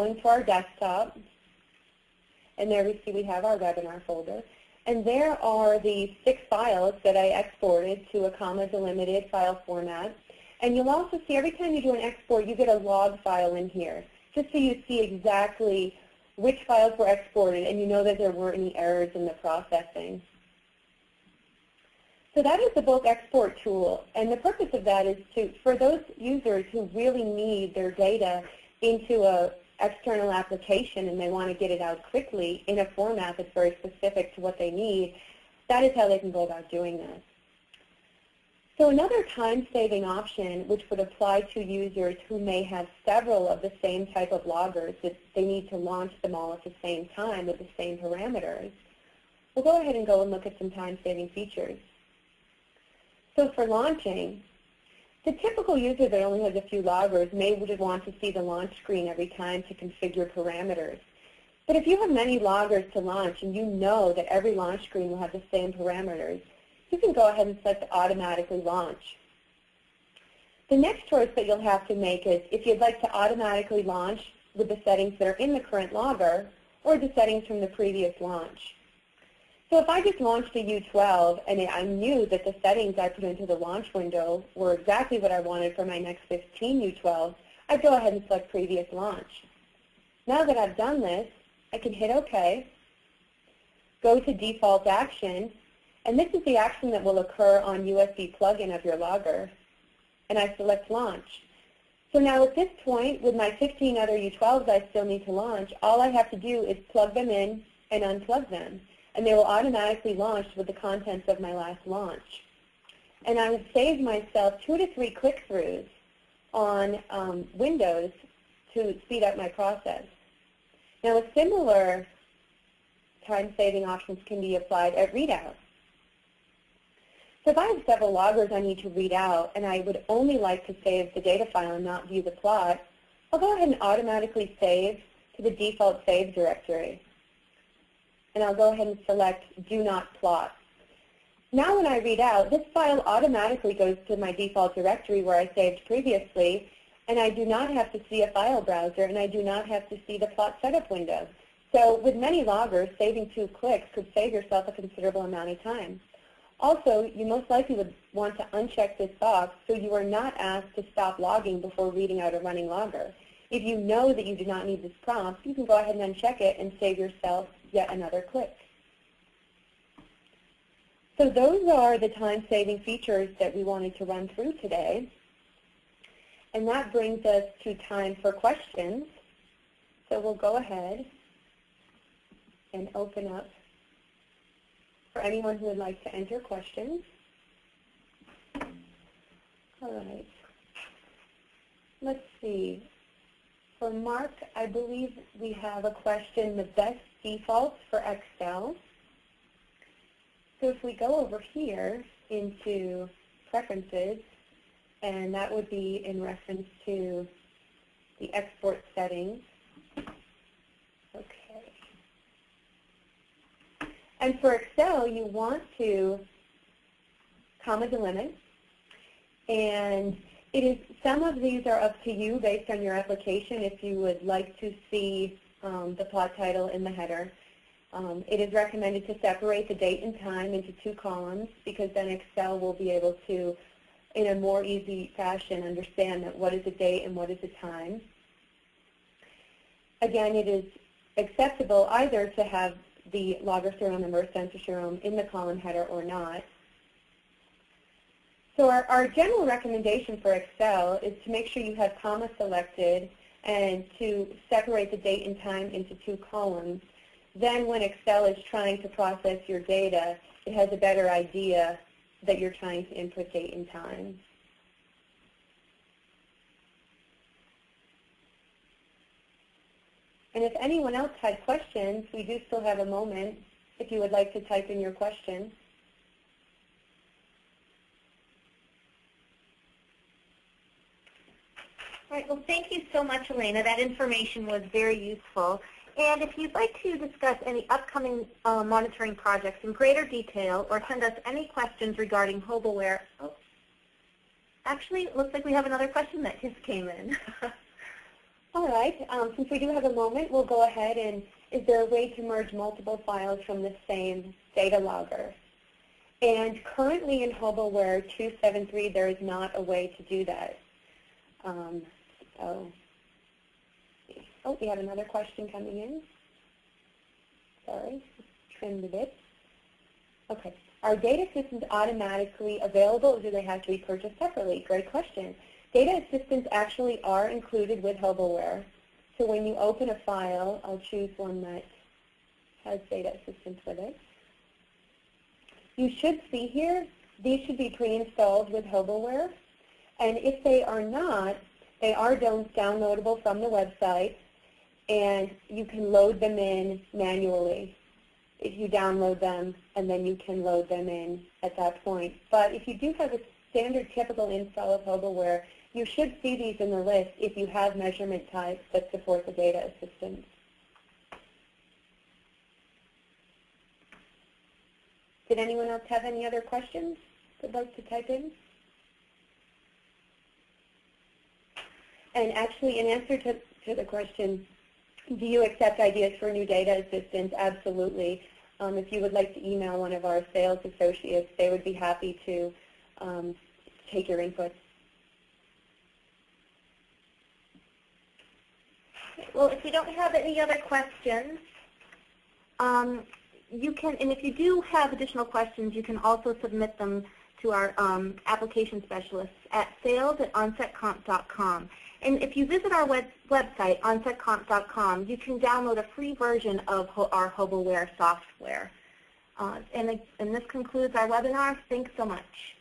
Going to our desktop, and there we see we have our webinar folder. And there are the 6 files that I exported to a comma-delimited file format. And you'll also see every time you do an export, you get a log file in here, just so you see exactly which files were exported and you know that there weren't any errors in the processing. So that is the bulk export tool, and the purpose of that is for those users who really need their data into an external application and they want to get it out quickly in a format that's very specific to what they need, that is how they can go about doing this. So another time-saving option, which would apply to users who may have several of the same type of loggers, that they need to launch them all at the same time with the same parameters, we'll go ahead and go and look at some time-saving features. So for launching, the typical user that only has a few loggers may would want to see the launch screen every time to configure parameters. But if you have many loggers to launch and you know that every launch screen will have the same parameters, you can go ahead and set to automatically launch. The next choice that you'll have to make is if you'd like to automatically launch with the settings that are in the current logger or the settings from the previous launch. So if I just launched a U12 and I knew that the settings I put into the launch window were exactly what I wanted for my next 15 U12s, I'd go ahead and select previous launch. Now that I've done this, I can hit OK, go to default action, and this is the action that will occur on USB plugin of your logger, and I select launch. So now at this point, with my 15 other U12s I still need to launch, all I have to do is plug them in and unplug them, and they will automatically launch with the contents of my last launch. And I would save myself 2 to 3 click-throughs on Windows to speed up my process. Now, a similar time-saving options can be applied at readout. So if I have several loggers I need to read out and I would only like to save the data file and not view the plot, I'll go ahead and automatically save to the default save directory. And I'll go ahead and select Do Not Plot. Now when I read out, this file automatically goes to my default directory where I saved previously, and I do not have to see a file browser, and I do not have to see the plot setup window. So with many loggers, saving 2 clicks could save yourself a considerable amount of time. Also, you most likely would want to uncheck this box so you are not asked to stop logging before reading out a running logger. If you know that you do not need this prompt, you can go ahead and uncheck it and save yourself yet another click. So those are the time-saving features that we wanted to run through today. And that brings us to time for questions. So we'll go ahead and open up for anyone who would like to enter questions. All right. Let's see. For Mark, I believe we have a question, the best defaults for Excel. So if we go over here into Preferences, and that would be in reference to the export settings. Okay. And for Excel, you want to comma delimit, and some of these are up to you based on your application if you would like to see the plot title in the header. It is recommended to separate the date and time into 2 columns because then Excel will be able to, in a more easy fashion, understand that what is the date and what is the time. Again, it is acceptable either to have the logger serial number or census serial in the column header or not. So our general recommendation for Excel is to make sure you have comma selected and to separate the date and time into 2 columns. Then when Excel is trying to process your data, it has a better idea that you're trying to input date and time. And if anyone else had questions, we do still have a moment if you would like to type in your question. All right, well, thank you so much, Elena. That information was very useful. And if you'd like to discuss any upcoming monitoring projects in greater detail or send us any questions regarding HobeWare, oh, actually, it looks like we have another question that just came in. All right, since we do have a moment, we'll go ahead and is there a way to merge multiple files from the same data logger? And currently in HoboWare 2.7.3, there is not a way to do that. Oh, we had another question coming in. Sorry, trimmed a bit. Okay, are data systems automatically available or do they have to be purchased separately? Great question. Data systems actually are included with HoboWare. So when you open a file, I'll choose one that has data assistance with it. You should see here, these should be pre-installed with HoboWare. And if they are not, they are downloadable from the website, and you can load them in manually if you download them, and then you can load them in at that point. But if you do have a standard typical install of HoboWare, you should see these in the list if you have measurement types that support the data assistance. Did anyone else have any other questions they'd like to type in? And actually, in answer to the question, do you accept ideas for new data assistance? Absolutely. If you would like to email one of our sales associates, they would be happy to take your input. Well, if you don't have any other questions, you can, and if you do have additional questions, you can also submit them to our application specialists at sales@onsetcomp.com. And if you visit our website, onsetcomp.com, you can download a free version of our HoboWare software. And this concludes our webinar. Thanks so much.